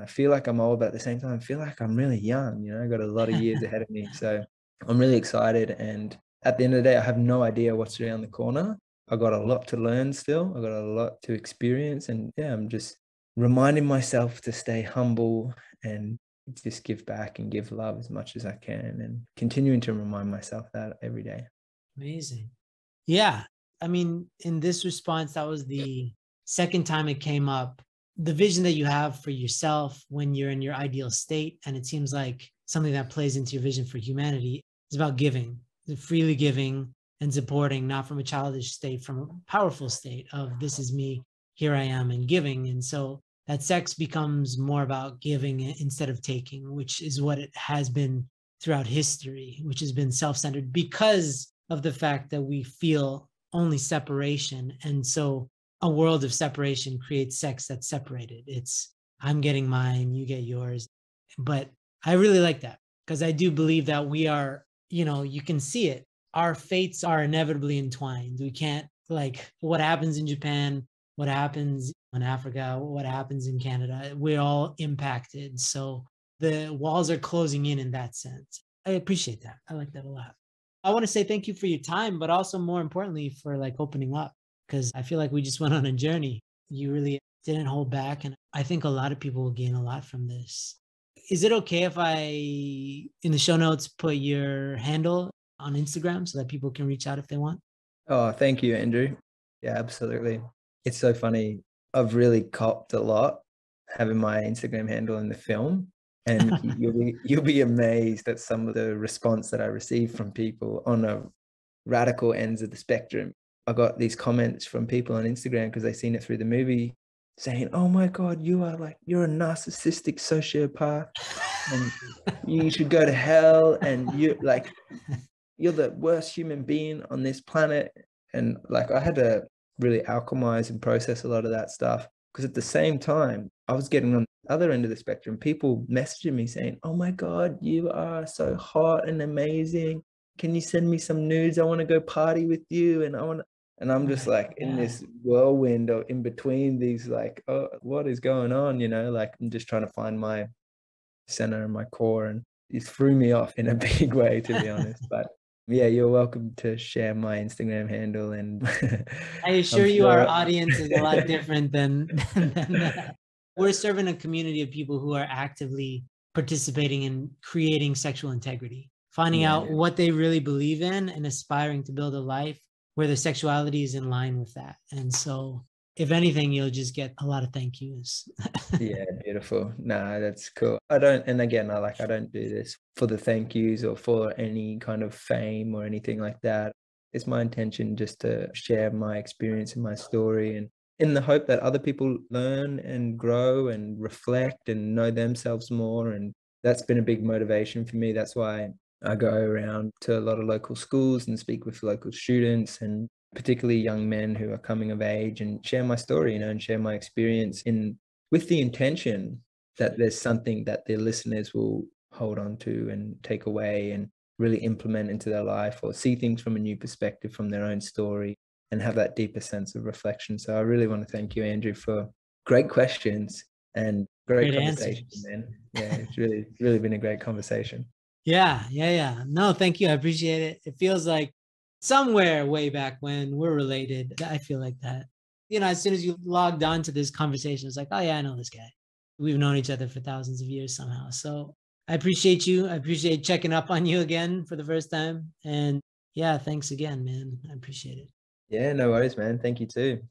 I feel like I'm old, but at the same time, I feel like I'm really young. You know, I've got a lot of years ahead of me. So I'm really excited. And at the end of the day, I have no idea what's around the corner. I've got a lot to learn still. I've got a lot to experience. And yeah, I'm just reminding myself to stay humble and just give back and give love as much as I can, and continuing to remind myself that every day. Amazing. Yeah. I mean, in this response, that was the second time it came up. The vision that you have for yourself when you're in your ideal state, and it seems like something that plays into your vision for humanity, is about giving, freely giving and supporting, not from a childish state, from a powerful state of this is me, here I am, and giving. And so that sex becomes more about giving instead of taking, which is what it has been throughout history, which has been self-centered because of the fact that we feel only separation. And so a world of separation creates sex that's separated. It's I'm getting mine, you get yours. But I really like that, because I do believe that we are, you know, you can see it. Our fates are inevitably entwined. We can't, like, what happens in Japan, what happens in Africa, what happens in Canada, we're all impacted. So the walls are closing in that sense. I appreciate that. I like that a lot. I want to say thank you for your time, but also more importantly for, like, opening up, because I feel like we just went on a journey. You really didn't hold back. And I think a lot of people will gain a lot from this. Is it okay if I, in the show notes, put your handle on Instagram so that people can reach out if they want? Oh, thank you, Andrew. Yeah, absolutely. It's so funny. I've really copped a lot having my Instagram handle in the film. And you'll be amazed at some of the response that I receive from people on a radical ends of the spectrum. I got these comments from people on Instagram because they've seen it through the movie saying, oh my God, you are like, you're a narcissistic sociopath and you should go to hell and you like, you're the worst human being on this planet. And like, I had to really alchemize and process a lot of that stuff. Because at the same time, I was getting on the other end of the spectrum, people messaging me saying, oh my God, you are so hot and amazing. Can you send me some nudes? I want to go party with you. And I want, and I'm just like in this whirlwind or in between these, like, oh, what is going on? You know, like I'm just trying to find my center and my core, and it threw me off in a big way, to be honest. But yeah, you're welcome to share my Instagram handle, and I assure you our audience is a lot different than that. We're serving a community of people who are actively participating in creating sexual integrity, finding out what they really believe in and aspiring to build a life where their sexuality is in line with that. And so if anything, you'll just get a lot of thank yous. Yeah, beautiful. No, that's cool. I don't, and again, I don't do this for the thank yous or for any kind of fame or anything like that. It's my intention just to share my experience and my story, and in the hope that other people learn and grow and reflect and know themselves more. And that's been a big motivation for me. That's why I go around to a lot of local schools and speak with local students, and particularly young men who are coming of age, and share my story, you know, and share my experience in with the intention that there's something that their listeners will hold on to and take away and really implement into their life, or see things from a new perspective from their own story and have that deeper sense of reflection. So I really want to thank you, Andrew, for great questions and great conversation, man. Yeah, it's really, really been a great conversation. Yeah. No, thank you. I appreciate it. It feels like somewhere way back when we're related. I feel like that, you know, as soon as you logged on to this conversation, it's like, oh yeah, I know this guy. We've known each other for thousands of years somehow. So I appreciate you. I appreciate checking up on you again for the first time. And yeah, thanks again, man. I appreciate it. Yeah, no worries, man. Thank you too.